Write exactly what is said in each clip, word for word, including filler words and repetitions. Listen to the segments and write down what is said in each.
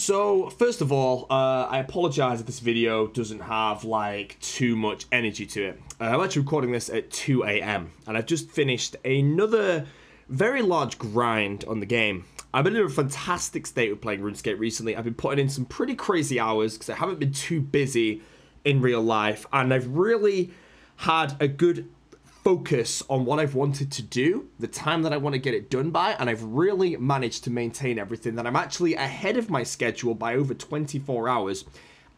So first of all, uh, I apologize if this video doesn't have like too much energy to it. Uh, I'm actually recording this at two A M and I've just finished another very large grind on the game. I've been in a fantastic state with playing RuneScape recently. I've been putting in some pretty crazy hours because I haven't been too busy in real life, and I've really had a good focus on what I've wanted to do, the time that I want to get it done by, and I've really managed to maintain everything. That I'm actually ahead of my schedule by over twenty-four hours,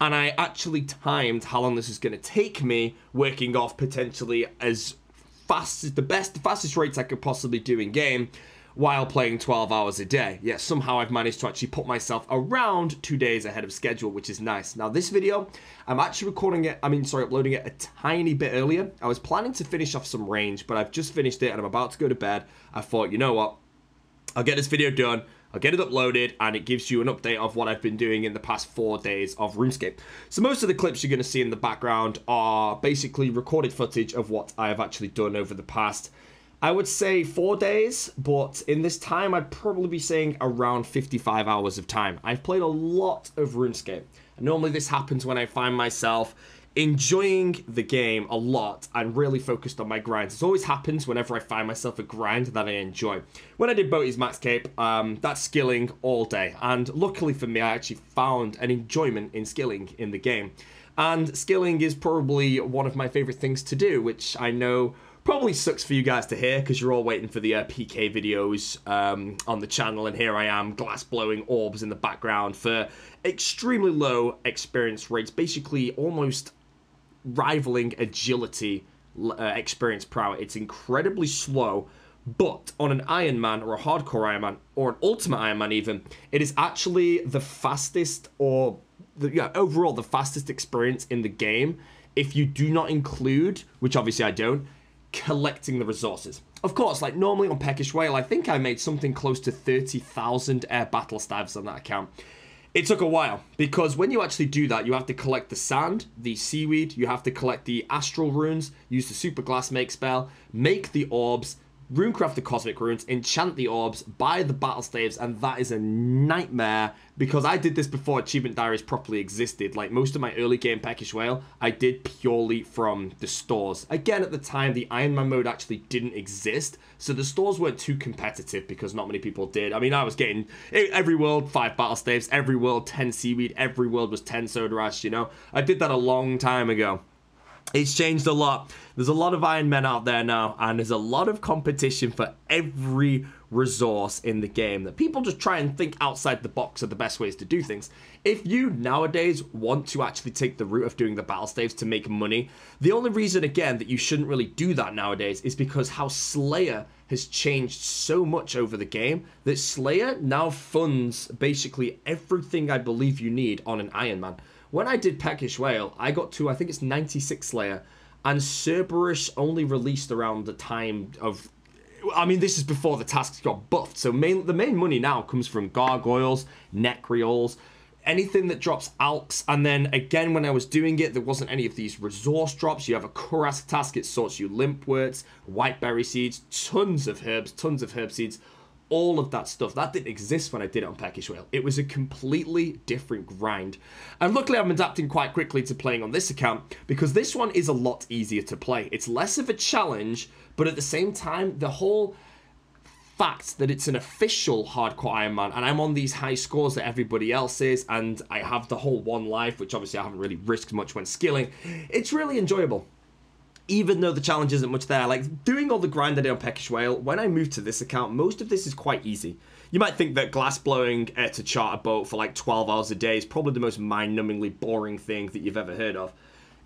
and I actually timed how long this is going to take me, working off potentially as fast as the best, the fastest rates I could possibly do in game, while playing twelve hours a day. Yet somehow I've managed to actually put myself around two days ahead of schedule, which is nice. Now this video, I'm actually recording it, I mean, sorry, uploading it a tiny bit earlier. I was planning to finish off some range, but I've just finished it and I'm about to go to bed. I thought, you know what? I'll get this video done, I'll get it uploaded, and it gives you an update of what I've been doing in the past four days of RuneScape. So most of the clips you're gonna see in the background are basically recorded footage of what I have actually done over the past, I would say four days, but in this time I'd probably be saying around fifty-five hours of time. I've played a lot of RuneScape. And normally this happens when I find myself enjoying the game a lot and really focused on my grinds. It always happens whenever I find myself a grind that I enjoy. When I did Boaty's Max Cape, um, that's skilling all day. And luckily for me, I actually found an enjoyment in skilling in the game. And skilling is probably one of my favorite things to do, which I know probably sucks for you guys to hear because you're all waiting for the uh, P K videos um, on the channel, and here I am glass blowing orbs in the background for extremely low experience rates, basically almost rivaling agility uh, experience per hour. It's incredibly slow, but on an Iron Man or a hardcore Iron Man or an Ultimate Iron Man even, it is actually the fastest or the, yeah, overall the fastest experience in the game if you do not include, which obviously I don't, collecting the resources. Of course, like normally on Peckish Whale, I think I made something close to thirty thousand air battle staves on that account. It took a while because when you actually do that, you have to collect the sand, the seaweed, you have to collect the astral runes, use the super glass make spell, make the orbs, runecraft the cosmic runes, enchant the orbs, buy the battle staves, and that is a nightmare because I did this before achievement diaries properly existed. Like most of my early game Peckish Whale, I did purely from the stores. Again, at the time, the Iron Man mode actually didn't exist, so the stores weren't too competitive because not many people did. I mean, I was getting every world five battle staves, every world ten seaweed, every world was ten soda ash, you know? I did that a long time ago. It's changed a lot. There's a lot of Iron Men out there now, and there's a lot of competition for every resource in the game that people just try and think outside the box of the best ways to do things. If you nowadays want to actually take the route of doing the battle staves to make money, the only reason again that you shouldn't really do that nowadays is because how Slayer has changed so much over the game that Slayer now funds basically everything I believe you need on an Iron Man. When I did Peckish Whale, I got to, I think it's ninety-six Slayer, and Cerberus only released around the time of, I mean, this is before the tasks got buffed, so main, the main money now comes from gargoyles, necreals, anything that drops alks, and then again, when I was doing it, there wasn't any of these resource drops. You have a Kurask task, it sorts you limpworts, whiteberry seeds, tons of herbs, tons of herb seeds, all of that stuff. That didn't exist when I did it on Peckish Whale. It was a completely different grind. And luckily I'm adapting quite quickly to playing on this account because this one is a lot easier to play. It's less of a challenge, but at the same time, the whole fact that it's an official hardcore Iron Man and I'm on these high scores that everybody else is, and I have the whole one life, which obviously I haven't really risked much when skilling, it's really enjoyable. Even though the challenge isn't much there, like doing all the grind I did on Peckish Whale, when I moved to this account, most of this is quite easy. You might think that glass blowing air to charter boat for like twelve hours a day is probably the most mind-numbingly boring thing that you've ever heard of.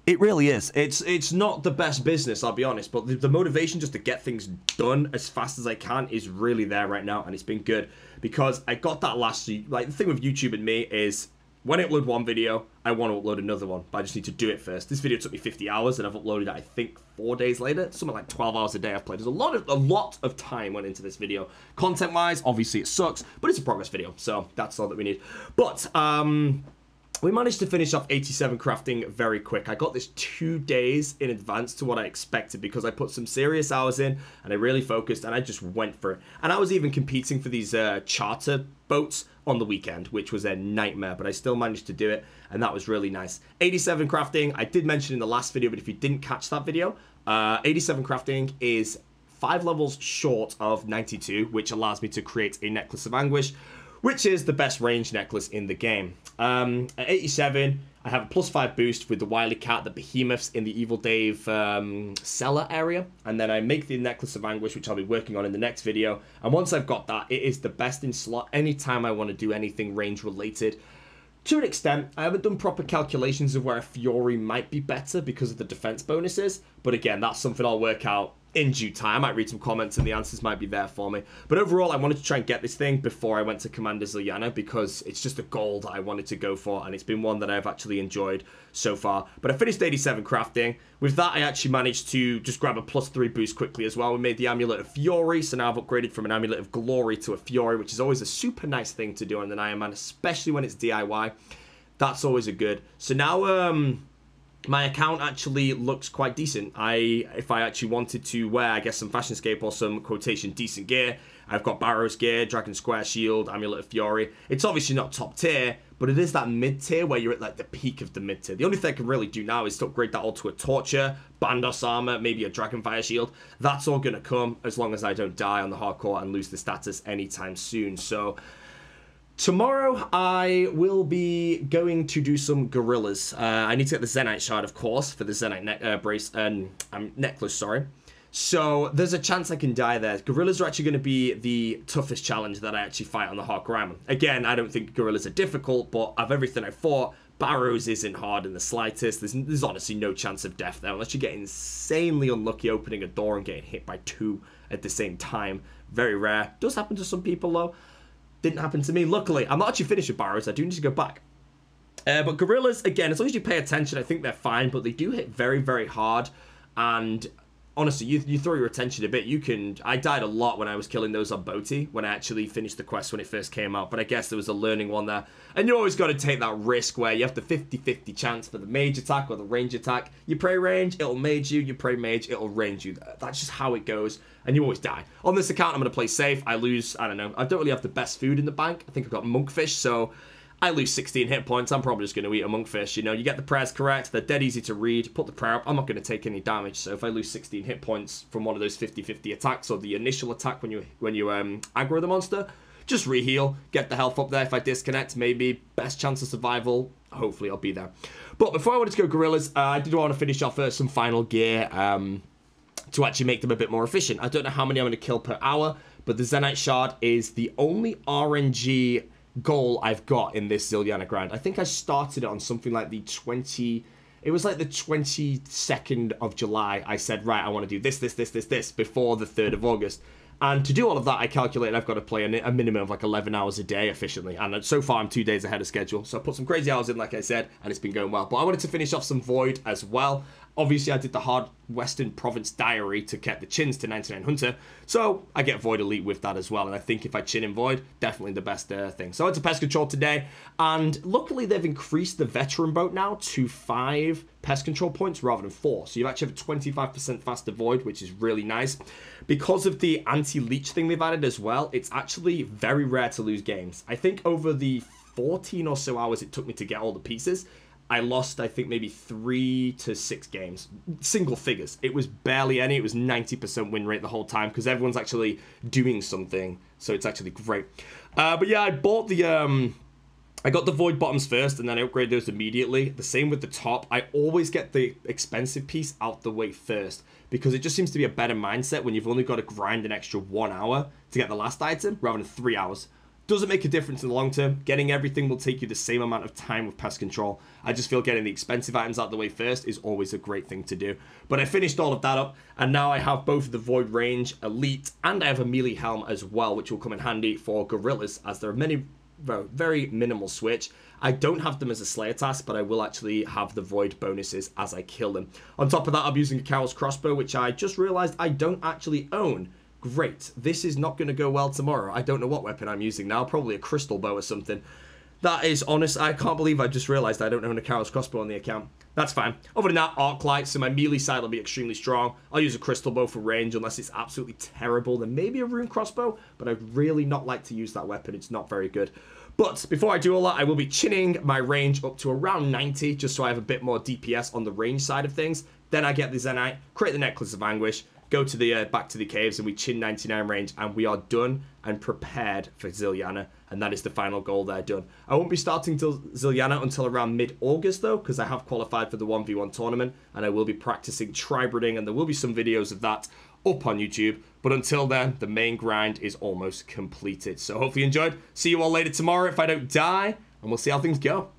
It really is. It's it's not the best business, I'll be honest, but the, the motivation just to get things done as fast as I can is really there right now, and it's been good because I got that last year. Like the thing with YouTube and me is, when I upload one video, I want to upload another one, but I just need to do it first. This video took me fifty hours, and I've uploaded it, I think, four days later. Something like twelve hours a day I've played. There's a lot of a lot of time went into this video. Content-wise, obviously it sucks, but it's a progress video, so that's all that we need. But um, we managed to finish off eighty-seven crafting very quick. I got this two days in advance to what I expected because I put some serious hours in, and I really focused, and I just went for it. And I was even competing for these uh, charter boats on the weekend, which was a nightmare, but I still managed to do it, and that was really nice. eighty-seven crafting, I did mention in the last video, but if you didn't catch that video, uh, eighty-seven crafting is five levels short of ninety-two, which allows me to create a Necklace of Anguish, which is the best range necklace in the game. Um, at eighty-seven, I have a plus five boost with the Wily Cat, the Behemoths in the Evil Dave um, cellar area. And then I make the Necklace of Anguish, which I'll be working on in the next video. And once I've got that, it is the best in slot anytime I want to do anything range related. To an extent, I haven't done proper calculations of where a Fury might be better because of the defense bonuses. But again, that's something I'll work out in due time. I might read some comments and the answers might be there for me. But overall, I wanted to try and get this thing before I went to Commander Zilyana because it's just a goal that I wanted to go for, and it's been one that I've actually enjoyed so far. But I finished eighty-seven crafting. With that, I actually managed to just grab a plus three boost quickly as well. We made the Amulet of Fury, so now I've upgraded from an Amulet of Glory to a Fury, which is always a super nice thing to do on an Iron Man, especially when it's D I Y. That's always a good. So now, um... my account actually looks quite decent. I, if I actually wanted to wear, I guess, some Fashionscape or some, quotation, decent gear, I've got Barrows gear, Dragonfire shield, Amulet of Fury. It's obviously not top tier, but it is that mid-tier where you're at, like, the peak of the mid-tier. The only thing I can really do now is to upgrade that all to a Torture, Bandos armor, maybe a Dragonfire shield. That's all going to come as long as I don't die on the hardcore and lose the status anytime soon. So tomorrow, I will be going to do some Gorillas. Uh, I need to get the Zenite shard, of course, for the Zenite ne uh, brace and um, um, necklace, sorry. So there's a chance I can die there. Gorillas are actually going to be the toughest challenge that I actually fight on the hardcore Ironman. Again, I don't think Gorillas are difficult, but of everything I fought, Barrows isn't hard in the slightest. There's, there's honestly no chance of death there unless you get insanely unlucky opening a door and getting hit by two at the same time. Very rare. Does happen to some people, though. Didn't happen to me, luckily. I'm not actually finished with Barrows. I do need to go back. Uh, but Gorillas, again, as long as you pay attention, I think they're fine, but they do hit very, very hard. And honestly, you, you throw your attention a bit. You can. I died a lot when I was killing those on Boti, when I actually finished the quest when it first came out. But I guess there was a learning one there. And you always got to take that risk where you have the fifty fifty chance for the mage attack or the range attack. You pray range, it'll mage you. You pray mage, it'll range you. That's just how it goes. And you always die. On this account, I'm going to play safe. I lose, I don't know, I don't really have the best food in the bank. I think I've got monkfish, so I lose sixteen hit points. I'm probably just going to eat a monkfish. You know, you get the prayers correct. They're dead easy to read. Put the prayer up. I'm not going to take any damage. So if I lose sixteen hit points from one of those fifty fifty attacks or the initial attack when you when you um, aggro the monster, just reheal, get the health up there. If I disconnect, maybe best chance of survival. Hopefully I'll be there. But before I wanted to go Gorillas, uh, I did want to finish off uh, some final gear. Um... to actually make them a bit more efficient. I don't know how many I'm going to kill per hour, but the Zenite Shard is the only R N G goal I've got in this Zilyana grind. I think I started it on something like the twentieth, it was like the twenty-second of July. I said, right, I want to do this, this, this, this, this, before the third of August. And to do all of that, I calculate I've got to play a minimum of like eleven hours a day efficiently. And so far, I'm two days ahead of schedule. So I put some crazy hours in, like I said, and it's been going well. But I wanted to finish off some Void as well. Obviously, I did the hard Western Province Diary to get the chins to ninety-nine Hunter. So I get Void Elite with that as well. And I think if I chin in Void, definitely the best uh, thing. So I went to Pest Control today. And luckily, they've increased the Veteran Boat now to five Pest Control points rather than four. So you actually have a twenty-five percent faster Void, which is really nice. Because of the anti-leech thing they've added as well, it's actually very rare to lose games. I think over the fourteen or so hours it took me to get all the pieces, I lost, I think, maybe three to six games, single figures. It was barely any. It was ninety percent win rate the whole time because everyone's actually doing something. So it's actually great. Uh, but yeah, I bought the... Um, I got the Void bottoms first, and then I upgrade those immediately. The same with the top. I always get the expensive piece out the way first, because it just seems to be a better mindset when you've only got to grind an extra one hour to get the last item, rather than three hours. Doesn't make a difference in the long term. Getting everything will take you the same amount of time with Pest Control. I just feel getting the expensive items out the way first is always a great thing to do. But I finished all of that up, and now I have both the Void Range Elite, and I have a melee helm as well, which will come in handy for Gorillas, as there are many... very minimal switch. I don't have them as a Slayer task, but I will actually have the Void bonuses as I kill them. On top of that, I'm using a Carol's Crossbow, which I just realized I don't actually own. Great. This is not going to go well tomorrow. I don't know what weapon I'm using now. Probably a Crystal Bow or something. That is honest. I can't believe I just realized I don't own a Carol's Crossbow on the account. That's fine. Other than that, Arc Light, so my melee side will be extremely strong. I'll use a Crystal Bow for range unless it's absolutely terrible. Then maybe a Rune Crossbow, but I'd really not like to use that weapon. It's not very good. But before I do all that, I will be chinning my range up to around ninety, just so I have a bit more D P S on the range side of things. Then I get the Zenite, create the Necklace of Anguish, go to the uh, back to the caves, and we chin ninety-nine range, and we are done and prepared for Zilyana, and that is the final goal there done. I won't be starting till Zilyana until around mid-August though, because I have qualified for the one v one tournament, and I will be practicing tri-breeding, and there will be some videos of that up on YouTube. But until then, the main grind is almost completed. So hopefully you enjoyed. See you all later tomorrow if I don't die, and we'll see how things go.